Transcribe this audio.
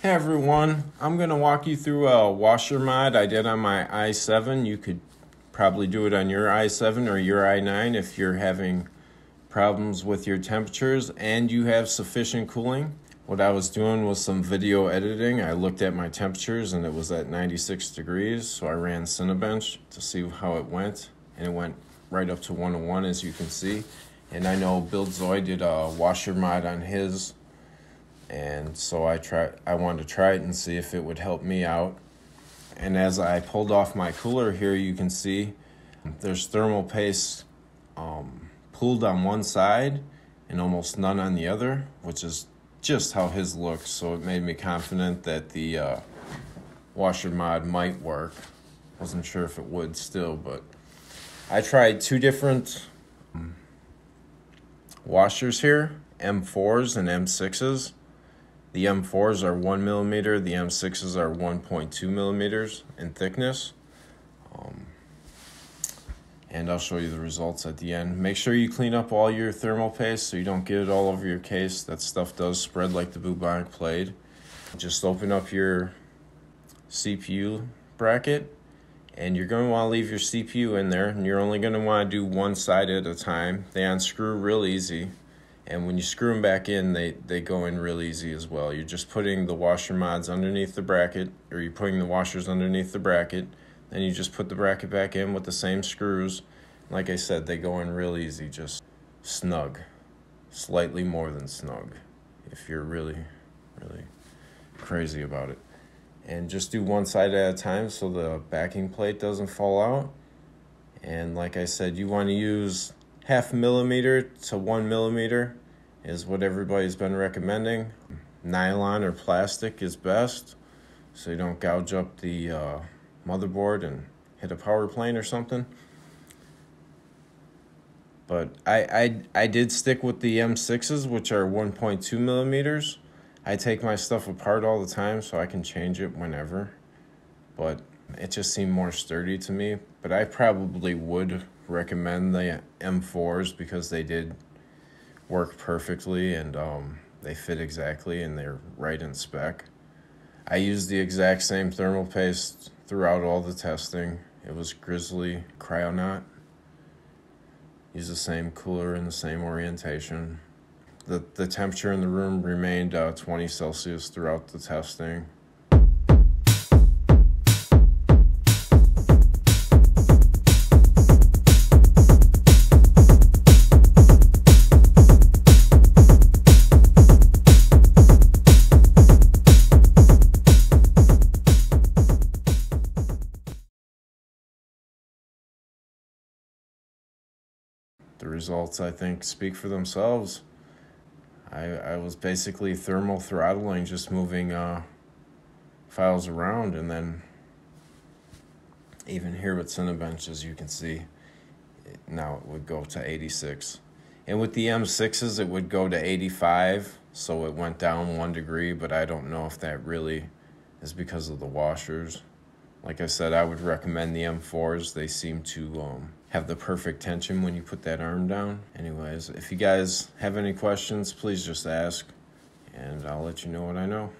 Hey everyone, I'm going to walk you through a washer mod I did on my i7. You could probably do it on your i7 or your i9 if you're having problems with your temperatures and you have sufficient cooling. What I was doing was some video editing. I looked at my temperatures and it was at 96 degrees, so I ran Cinebench to see how it went, and it went right up to 101 as you can see. And I know BuildZoid did a washer mod on his, and so I wanted to try it and see if it would help me out. And as I pulled off my cooler here, you can see there's thermal paste pooled on one side and almost none on the other, which is just how his looks. So it made me confident that the washer mod might work. Wasn't sure if it would still, but I tried two different washers here, M4s and M6s. The M4s are 1 millimeter, the M6s are 1.2 millimeters in thickness. And I'll show you the results at the end. Make sure you clean up all your thermal paste so you don't get it all over your case. That stuff does spread like the bubonic plague. Just open up your CPU bracket, and you're going to want to leave your CPU in there, and you're only going to want to do one side at a time. They unscrew real easy. And when you screw them back in, they go in real easy as well. You're just putting the washer mods underneath the bracket, or you're putting the washers underneath the bracket. Then you just put the bracket back in with the same screws. Like I said, they go in real easy, just snug. Slightly more than snug, if you're really, really crazy about it. And just do one side at a time so the backing plate doesn't fall out. And like I said, you want to use 0.5 millimeter to 1 millimeter is what everybody's been recommending. Nylon or plastic is best, so you don't gouge up the motherboard and hit a power plane or something. But I did stick with the M6s, which are 1.2 millimeters. I take my stuff apart all the time, so I can change it whenever. But it just seemed more sturdy to me. But I probably would recommend the M4s because they did work perfectly, and they fit exactly, and they're right in spec. I used the exact same thermal paste throughout all the testing. It was Grizzly Kryonaut. Used the same cooler in the same orientation. The temperature in the room remained 20 Celsius throughout the testing. The results, I think, speak for themselves. I was basically thermal throttling, just moving files around, and then even here with Cinebench, as you can see, now it would go to 86. And with the M6s, it would go to 85, so it went down 1 degree, but I don't know if that really is because of the washers. Like I said, I would recommend the M4s. They seem to have the perfect tension when you put that arm down. Anyways, if you guys have any questions, please just ask, and I'll let you know what I know.